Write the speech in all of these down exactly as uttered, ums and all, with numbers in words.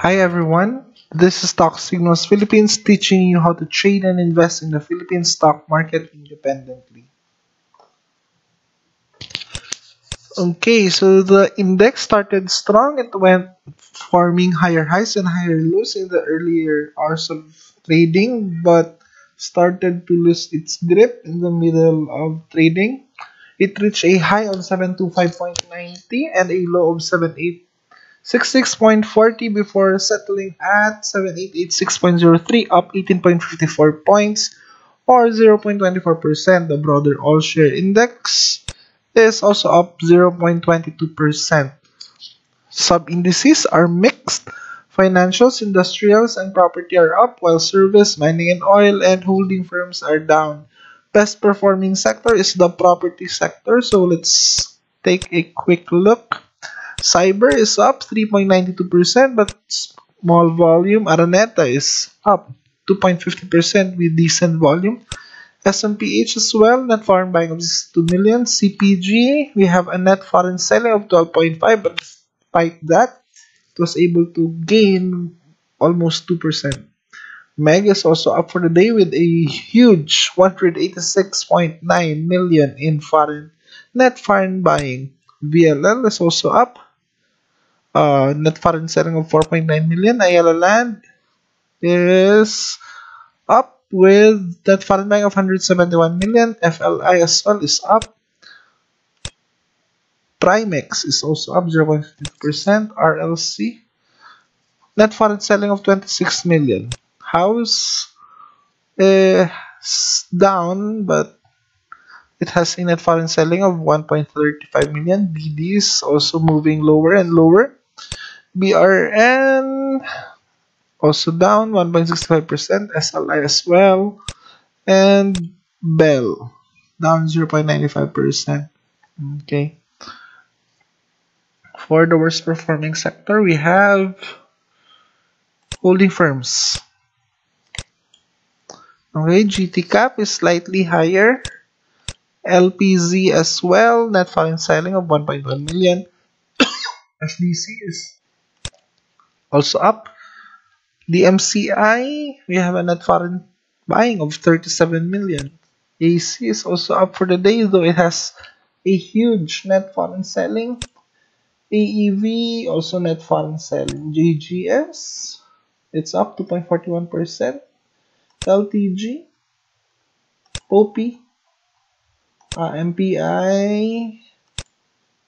Hi everyone, this is Stock Signals Philippines teaching you how to trade and invest in the Philippine stock market independently. Okay, so the index started strong. It went forming higher highs and higher lows in the earlier hours of trading, but started to lose its grip in the middle of trading. It reached a high of seven twenty-five ninety and a low of seven eight sixty-six forty before settling at seven eight eighty-six oh three, up eighteen point five four points or zero point two four percent. The broader All Share index is also up zero point two two percent. Sub indices are mixed. Financials, industrials, and property are up, while service, mining and oil, and holding firms are down. Best performing sector is the property sector, so let's take a quick look. Cyber is up three point nine two percent, but small volume. Araneta is up two point five zero percent with decent volume. S M P H as well, net foreign buying of sixty-two million. C P G, we have a net foreign selling of twelve point five, but despite that, it was able to gain almost two percent. Meg is also up for the day with a huge one hundred eighty-six point nine million in foreign net foreign buying. V L L is also up. Uh, net foreign selling of four point nine million. Ayala Land is up with net foreign buying of one hundred seventy-one million. F L I as well is up. PRIMEX is also up zero point five percent. R L C, net foreign selling of twenty-six million. HOUSE is down, but it has a net foreign selling of one point three five million. D D is also moving lower and lower. B R N also down one point six five percent. S L I as well. And Bell down zero point nine five percent. Okay. For the worst performing sector, we have holding firms. Okay, G T Cap is slightly higher. L P Z as well, net foreign selling of one point one million. F D C is also up. D M C I, we have a net foreign buying of thirty-seven million. A C is also up for the day, though it has a huge net foreign selling. A E V, also net foreign selling. G G S, it's up two point four one percent. L T G, Popy, Uh, M P I,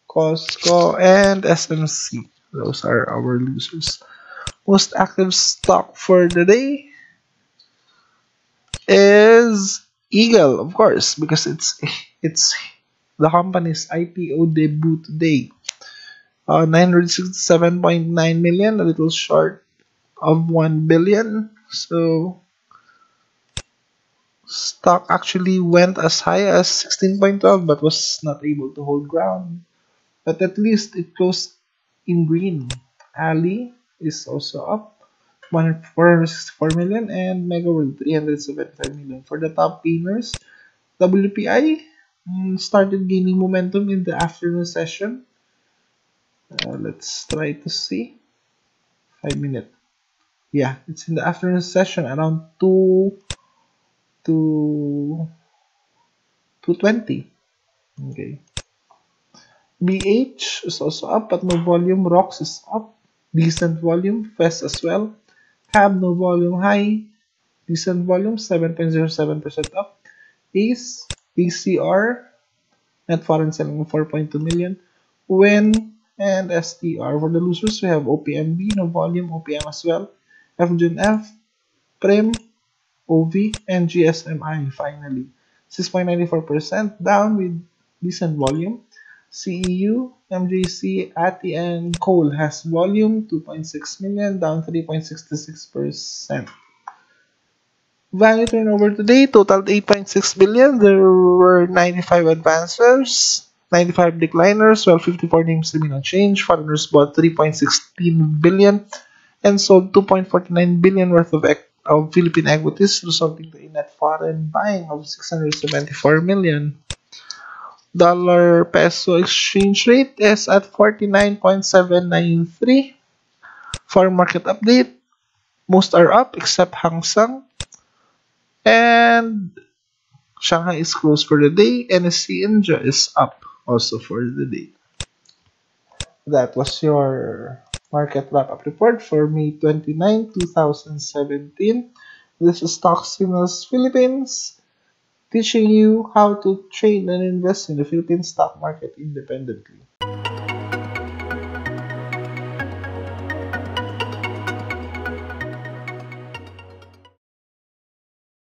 Costco, and S M C. Those are our losers. Most active stock for the day is Eagle, of course, because it's it's the company's I P O debut today. Uh, nine hundred sixty-seven point nine million, a little short of one billion. So stock actually went as high as sixteen point one two, but was not able to hold ground. But at least it closed in green. Alley is also up four hundred sixty-four million, and Mega World three hundred seventy-five million. For the top gainers, W P I started gaining momentum in the afternoon session. Uh, let's try to see. five minutes. Yeah, it's in the afternoon session around two to two twenty. Okay. B H is also up, but no volume. Rocks is up, decent volume. Fest as well. Have no volume high, decent volume, seven point zero seven percent up. Ace, P C R, net foreign selling of four point two million. Win and S T R. For the losers, we have O P M B, no volume, O P M as well. F G N F, Prim, O V, and G S M I finally. six point nine four percent down with decent volume. C E U, M J C, A T I, and Coal has volume, two point six million, down three point six six percent. Value turnover today totaled eight point six billion. There were ninety-five advancers, ninety-five decliners, while fifty-four names remain unchanged. Foreigners bought three point one six billion and sold two point four nine billion worth of equity of Philippine equities, resulting in a net foreign buying of six hundred seventy-four million. Dollar peso exchange rate is at forty-nine point seven nine three. Farm market update. Most are up except Hang Seng. And Shanghai is closed for the day. N S C India is up also for the day. That was your market wrap-up report for May twenty-ninth, two thousand seventeen. This is Stock Signals Philippines, teaching you how to trade and invest in the Philippine stock market independently.